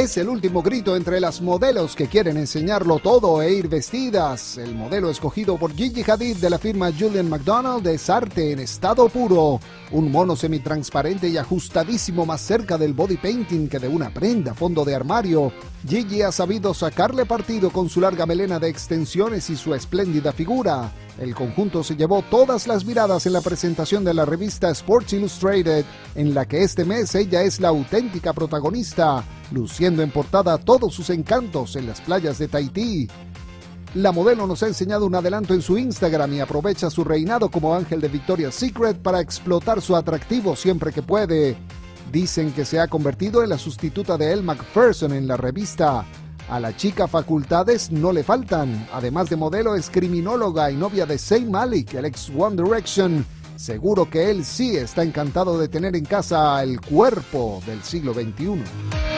es el último grito entre las modelos que quieren enseñarlo todo e ir vestidas. El modelo escogido por Gigi Hadid de la firma Julien Mac Donald es arte en estado puro. Un mono semitransparente y ajustadísimo, más cerca del body painting que de una prenda a fondo de armario. Gigi ha sabido sacarle partido con su larga melena de extensiones y su espléndida figura. El conjunto se llevó todas las miradas en la presentación de la revista Sports Illustrated, en la que este mes ella es la auténtica protagonista, luciendo en portada todos sus encantos en las playas de Tahití. La modelo nos ha enseñado un adelanto en su Instagram y aprovecha su reinado como ángel de Victoria's Secret para explotar su atractivo siempre que puede. Dicen que se ha convertido en la sustituta de Elle Macpherson en la revista. A la chica facultades no le faltan. Además de modelo, es criminóloga y novia de Zayn Malik, el ex One Direction. Seguro que él sí está encantado de tener en casa el cuerpo del siglo XXI.